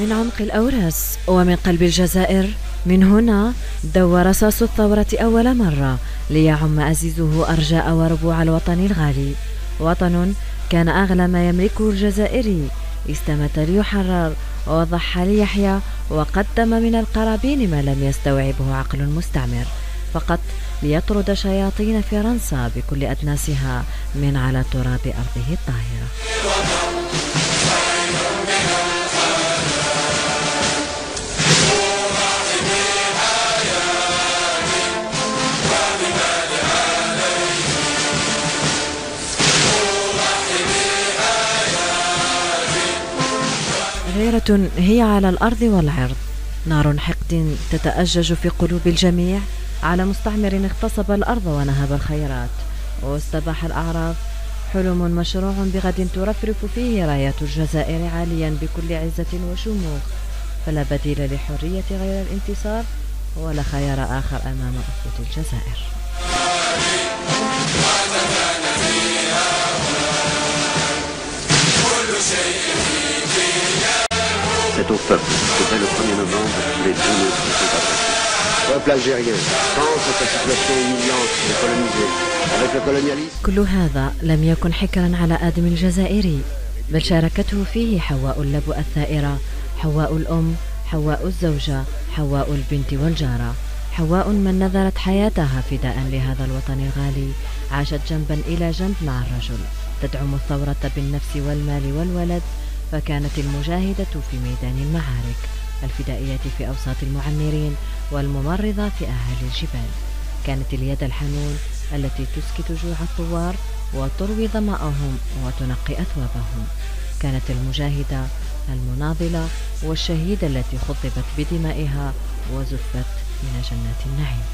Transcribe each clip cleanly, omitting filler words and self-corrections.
من عمق الأوراس ومن قلب الجزائر، من هنا دور رصاص الثورة أول مرة ليعم أزيزه أرجاء وربوع الوطن الغالي، وطن كان أغلى ما يملكه الجزائري. استمت ليحرر وضحى ليحيا، وقدم من القرابين ما لم يستوعبه عقل مستعمر، فقط ليطرد شياطين فرنسا بكل أدناسها من على تراب أرضه الطاهرة. غيرة هي على الأرض والعرض، نار حقد تتأجج في قلوب الجميع على مستعمر اغتصب الأرض ونهب الخيرات، واستباح الأعراض. حلم مشروع بغد ترفرف فيه راية الجزائر عاليا بكل عزة وشموخ، فلا بديل لحرية غير الانتصار، ولا خيار آخر أمام أفقة الجزائر. C'est au peuple que dès le 1er novembre, les deux ne se sont pas passés. Peuple algérien, pense à sa situation humiliante de coloniser. Avec le colonialisme. كل هذا لم يكن حكرا على آدم الجزائري، بل شاركته فيه حواء اللبؤة الثائرة، حواء الأم، حواء الزوجة، حواء البنت والجارة، حواء من نذرت حياتها فداء لهذا الوطن الغالي، عاشت جنبا إلى جنب مع الرجل، تدعم الثورة بالنفس والمال والولد، فكانت المجاهدة في ميدان المعارك، الفدائية في أوساط المعمرين، والممرضة في أهالي الجبال. كانت اليد الحنون التي تسكت جوع الثوار وتروي ظمأهم وتنقي أثوابهم. كانت المجاهدة المناضلة والشهيدة التي خضبت بدمائها وزفت من جنات النعيم.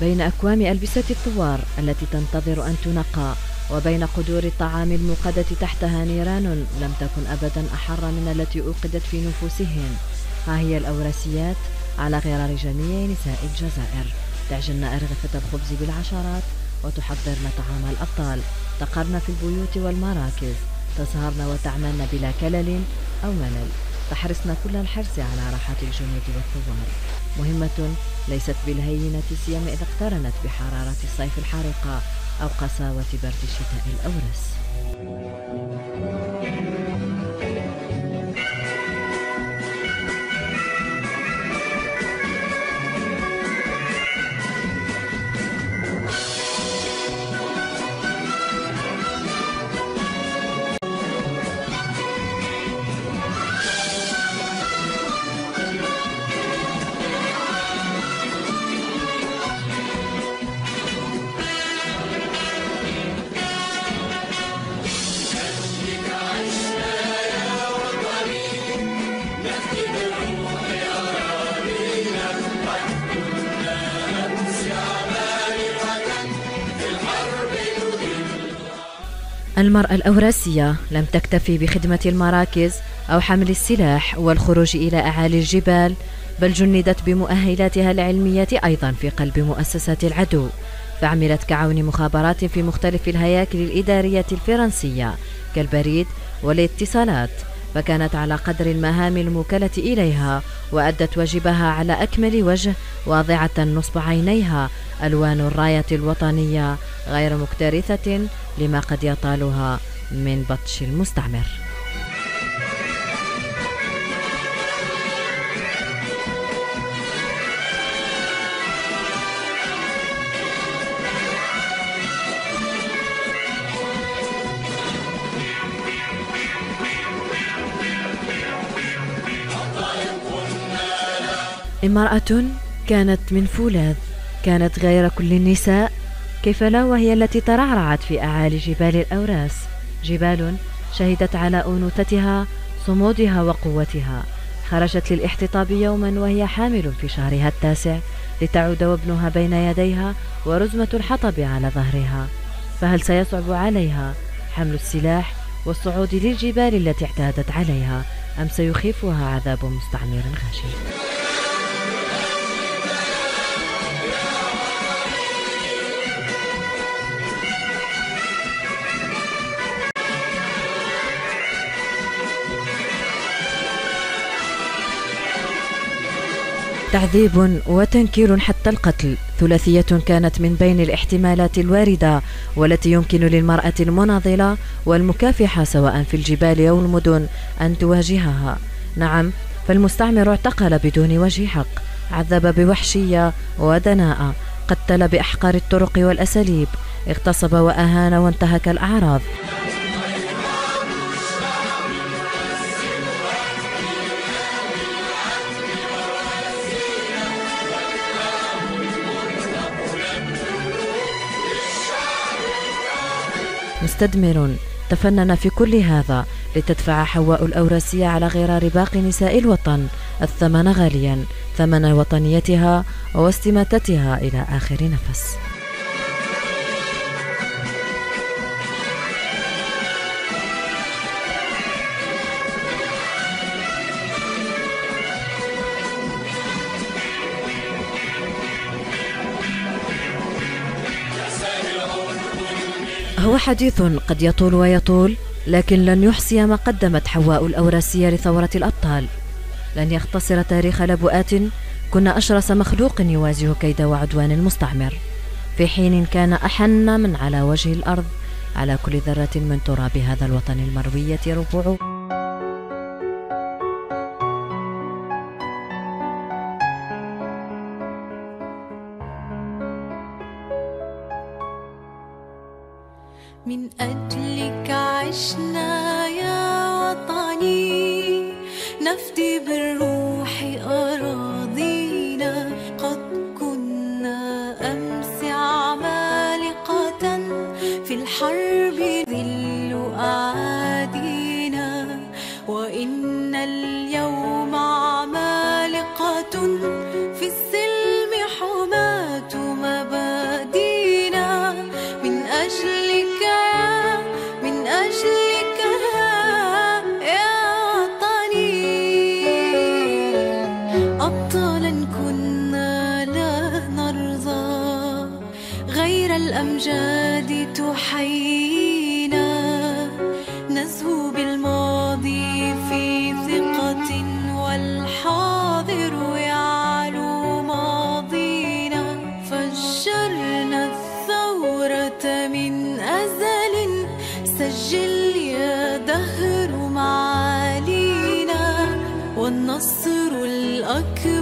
بين أكوام ألبسة الثوار التي تنتظر أن تنقى، وبين قدور الطعام الموقدة تحتها نيران لم تكن أبدا أحر من التي أوقدت في نفوسهن. ها هي الأوراسيات على غرار جميع نساء الجزائر، تعجن أرغفة الخبز بالعشرات وتحضرن طعام الأبطال، تقرن في البيوت والمراكز، تسهرن وتعملن بلا كلل أو ملل، تحرصن كل الحرص على راحة الجنود والثوار. مهمة ليست بالهينة سيما إذا اقترنت بحرارة الصيف الحارقة أو قساوة برد الشتاء الأورس. المرأة الأوراسية لم تكتفي بخدمة المراكز أو حمل السلاح والخروج إلى أعالي الجبال، بل جندت بمؤهلاتها العلمية أيضا في قلب مؤسسات العدو، فعملت كعون مخابرات في مختلف الهياكل الإدارية الفرنسية كالبريد والاتصالات، فكانت على قدر المهام الموكلة إليها، وأدت واجبها على أكمل وجه، واضعة نصب عينيها ألوان الراية الوطنية غير مكترثة لما قد يطالها من بطش المستعمر. امرأة كانت من فولاذ، كانت غير كل النساء، كيف لا وهي التي ترعرعت في أعالي جبال الأوراس، جبال شهدت على أنوثتها، صمودها وقوتها. خرجت للاحتطاب يوما وهي حامل في شهرها التاسع، لتعود وابنها بين يديها ورزمة الحطب على ظهرها، فهل سيصعب عليها حمل السلاح والصعود للجبال التي اعتادت عليها، أم سيخيفها عذاب مستعمر غاشم؟ تعذيب وتنكير حتى القتل، ثلاثية كانت من بين الاحتمالات الواردة والتي يمكن للمرأة المناضلة والمكافحة سواء في الجبال أو المدن أن تواجهها. نعم، فالمستعمر اعتقل بدون وجه حق، عذب بوحشية ودناءة، قتل بأحقر الطرق والأساليب، اغتصب وأهان وانتهك الأعراض. مستدمر تفنن في كل هذا لتدفع حواء الأوراسية على غرار باقي نساء الوطن الثمن غاليا، ثمن وطنيتها واستماتتها إلى آخر نفس. هو حديث قد يطول ويطول، لكن لن يحصي ما قدمت حواء الأوراسية لثورة الأبطال، لن يختصر تاريخ لبؤات كن أشرس مخلوق يواجه كيد وعدوان المستعمر، في حين كان أحن من على وجه الأرض على كل ذرة من تراب هذا الوطن المروية ربوع. من أجلك عشنا يا وطني، نفدي بالروح أراضينا، قد كنا أمس عمالقة في الحرب ذل أعادينا، وإن اليوم عمالقة في السلم حماة مبادينا. من أجل الأمجاد تحيينا، نزهو بالماضي في ثقة والحاضر يعلو ماضينا، فجرنا الثورة من أزل، سجل يا دهر معالينا والنصر الأكبر.